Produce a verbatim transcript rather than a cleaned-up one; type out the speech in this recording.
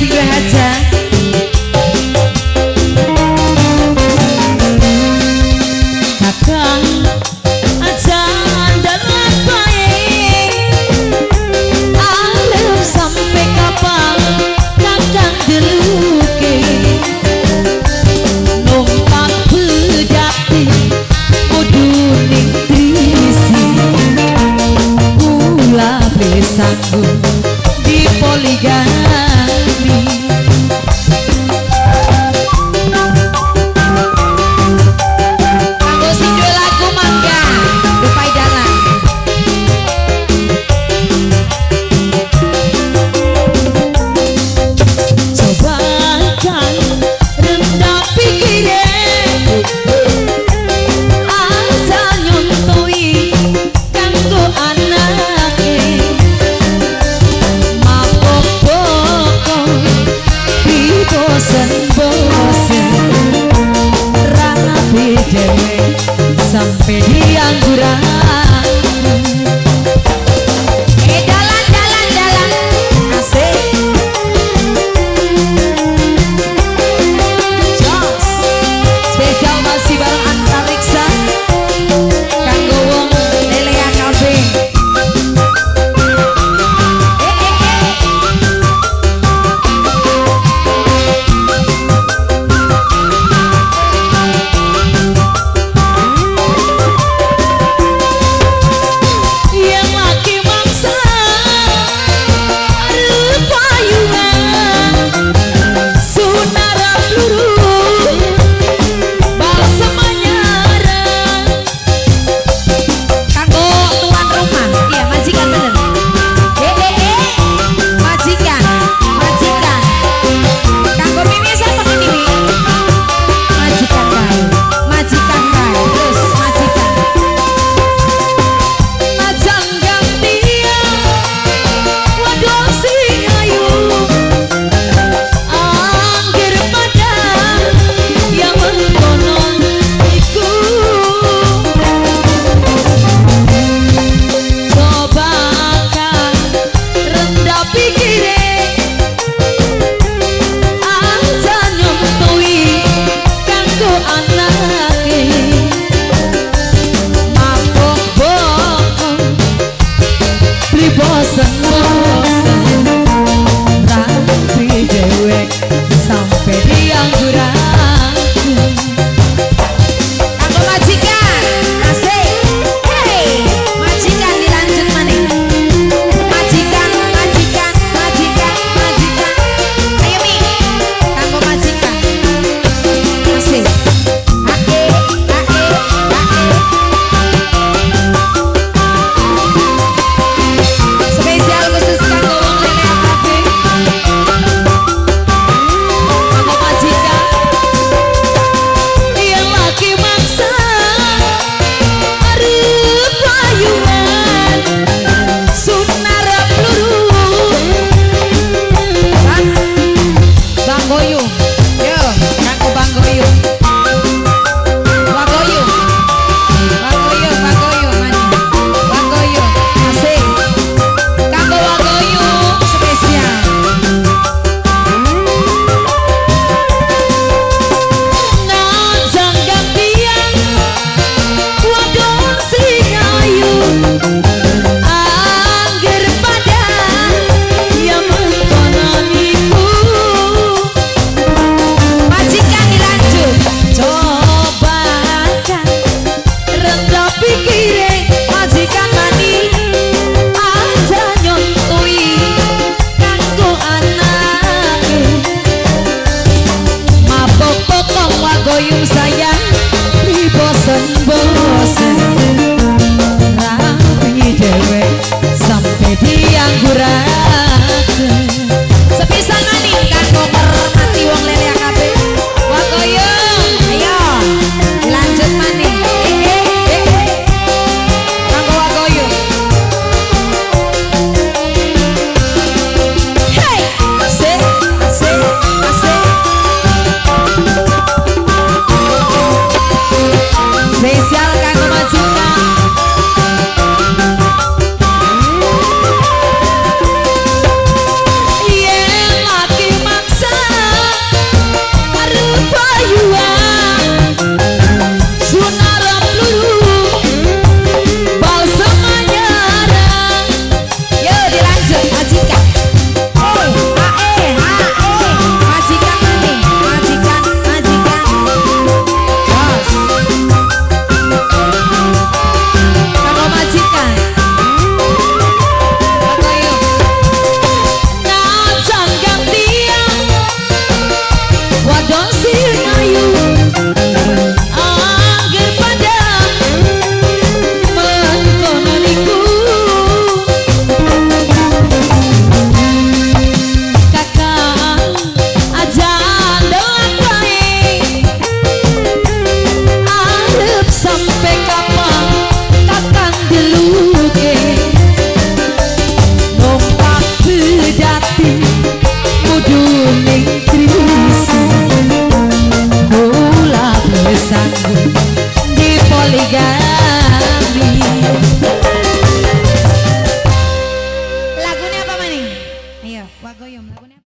Silvia Hadza. Di poligami